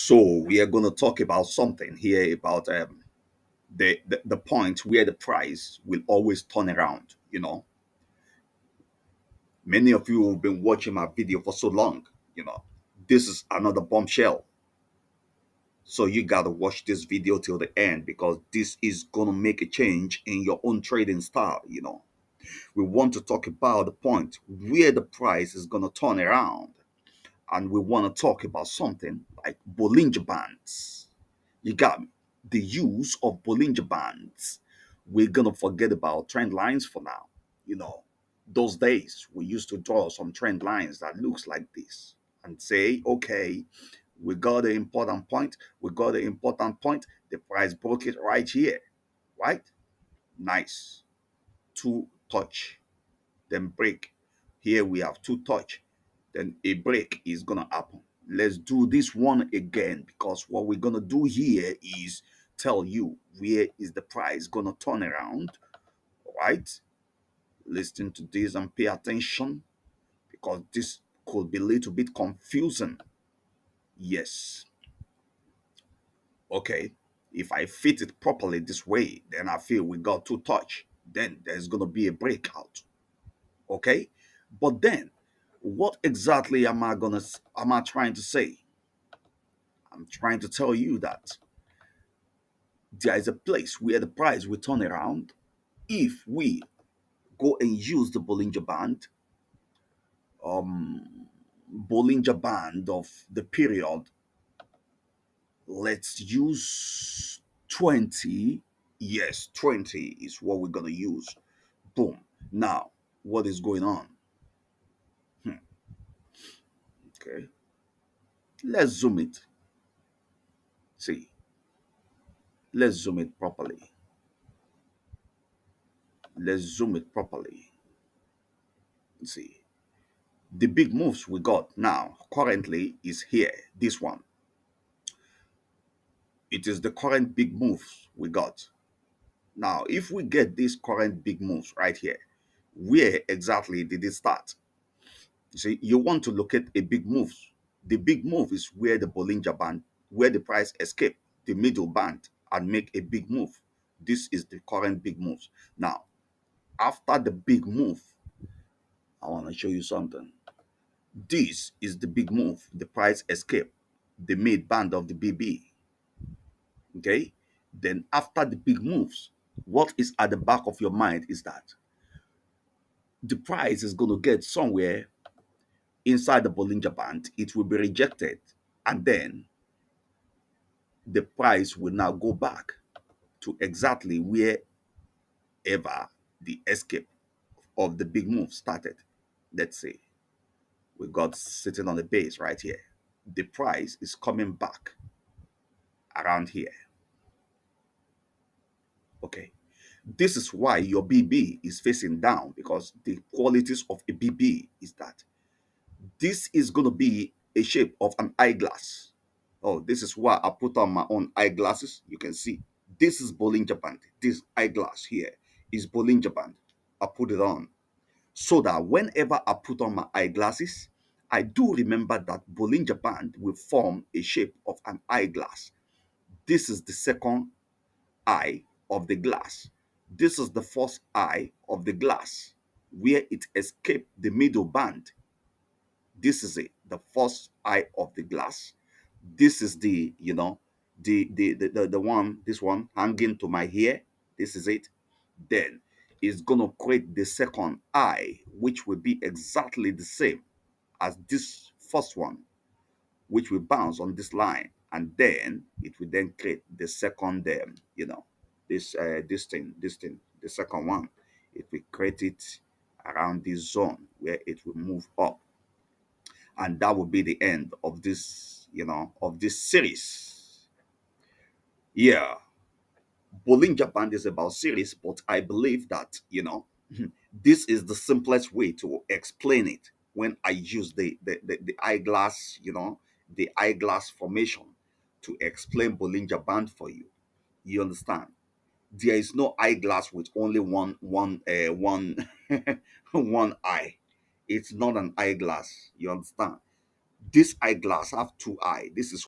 So we are going to talk about something here about the point where the price will always turn around, you know. Many of you have been watching my video for so long, you know, this is another bombshell. So you got to watch this video till the end, because this is going to make a change in your own trading style, you know. We want to talk about the point where the price is going to turn around. And we want to talk about something like Bollinger Bands. You got me? The use of Bollinger Bands. We're going to forget about trend lines for now. You know, those days we used to draw some trend lines that looks like this and say, okay, we got an important point. We got an important point. The price broke it right here. Right? Nice. Two touch. Then break. Here we have two touch. Then a break is going to happen. Let's do this one again, because what we're going to do here is tell you where is the price going to turn around. All right? Listen to this and pay attention, because this could be a little bit confusing. Yes. Okay. If I fit it properly this way, then I feel we got two touch. Then there's going to be a breakout. Okay? But then, what exactly am I trying to say? I'm trying to tell you that there is a place where the price will turn around if we go and use the Bollinger Band, Bollinger Band of the period. Let's use 20. Yes, 20 is what we're gonna use. Boom. Now, what is going on? Okay, let's zoom it. See, let's zoom it properly. Let's zoom it properly. See, the big moves we got now currently is here, this one. It is the current big moves we got. Now, if we get these current big moves right here, where exactly did it start? You see, you want to locate a big move. The big move is where the Bollinger Band, where the price escaped the middle band and make a big move. This is the current big moves. Now, after the big move, I want to show you something. This is the big move. The price escaped the mid band of the BB. Okay? Then after the big moves, what is at the back of your mind is that the price is going to get somewhere inside the Bollinger Band. It will be rejected, and then the price will now go back to exactly wherever the escape of the big move started. Let's say we got sitting on the base right here. The price is coming back around here. Okay. This is why your BB is facing down, because the qualities of a BB is that this is going to be a shape of an eyeglass. Oh, this is why I put on my own eyeglasses. You can see this is Bollinger Band. This eyeglass here is Bollinger Band. I put it on so that whenever I put on my eyeglasses, I do remember that Bollinger Band will form a shape of an eyeglass. This is the second eye of the glass. This is the first eye of the glass where it escaped the middle band. This is it, the first eye of the glass. This is the, you know, the one, this one hanging to my ear. This is it. Then it's gonna create the second eye, which will be exactly the same as this first one, which will bounce on this line, and then it will then create the second, you know, this thing, the second one. It will create it around this zone where it will move up, and that will be the end of this, you know, of this series. Yeah, Bollinger Band is about series, but I believe that, you know, this is the simplest way to explain it when I use the eyeglass, you know, the eyeglass formation to explain Bollinger Band for you. You understand? There is no eyeglass with only one eye. It's not an eyeglass. You understand? This eyeglass have two eyes. This is